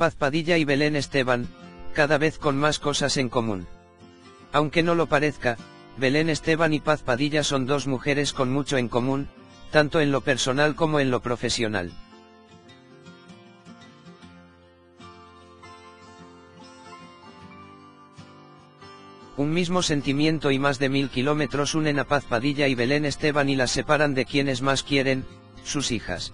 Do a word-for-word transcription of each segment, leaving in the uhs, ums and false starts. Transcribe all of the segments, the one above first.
Paz Padilla y Belén Esteban, cada vez con más cosas en común. Aunque no lo parezca, Belén Esteban y Paz Padilla son dos mujeres con mucho en común, tanto en lo personal como en lo profesional. Un mismo sentimiento y más de mil kilómetros unen a Paz Padilla y Belén Esteban y las separan de quienes más quieren, sus hijas.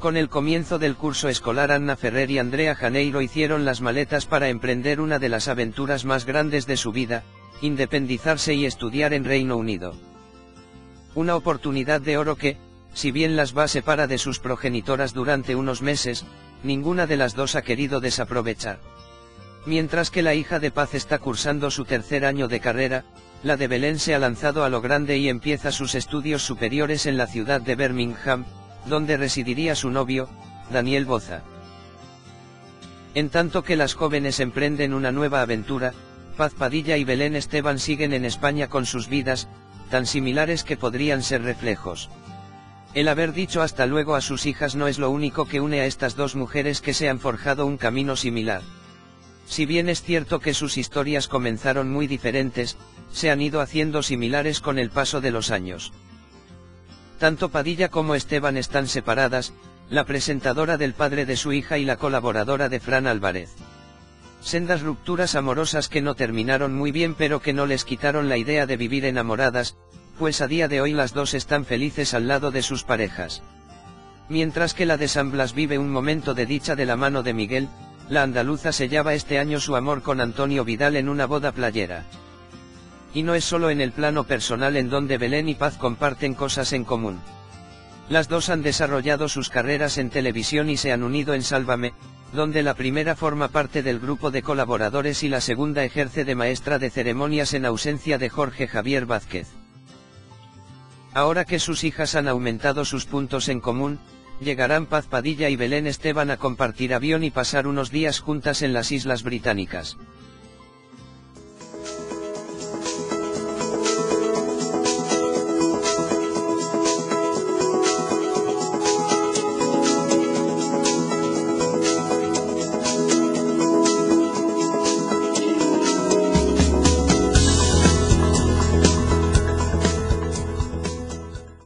Con el comienzo del curso escolar, Anna Ferrer y Andrea Janeiro hicieron las maletas para emprender una de las aventuras más grandes de su vida, independizarse y estudiar en Reino Unido. Una oportunidad de oro que, si bien las va separa de sus progenitoras durante unos meses, ninguna de las dos ha querido desaprovechar. Mientras que la hija de Paz está cursando su tercer año de carrera, la de Belén se ha lanzado a lo grande y empieza sus estudios superiores en la ciudad de Birmingham, donde residiría su novio, Daniel Boza. En tanto que las jóvenes emprenden una nueva aventura, Paz Padilla y Belén Esteban siguen en España con sus vidas, tan similares que podrían ser reflejos. El haber dicho hasta luego a sus hijas no es lo único que une a estas dos mujeres que se han forjado un camino similar. Si bien es cierto que sus historias comenzaron muy diferentes, se han ido haciendo similares con el paso de los años. Tanto Padilla como Esteban están separadas, la presentadora del padre de su hija y la colaboradora de Fran Álvarez. Sendas rupturas amorosas que no terminaron muy bien pero que no les quitaron la idea de vivir enamoradas, pues a día de hoy las dos están felices al lado de sus parejas. Mientras que la de San Blas vive un momento de dicha de la mano de Miguel, la andaluza sellaba este año su amor con Antonio Vidal en una boda playera. Y no es solo en el plano personal en donde Belén y Paz comparten cosas en común. Las dos han desarrollado sus carreras en televisión y se han unido en Sálvame, donde la primera forma parte del grupo de colaboradores y la segunda ejerce de maestra de ceremonias en ausencia de Jorge Javier Vázquez. Ahora que sus hijas han aumentado sus puntos en común, llegarán Paz Padilla y Belén Esteban a compartir avión y pasar unos días juntas en las Islas Británicas.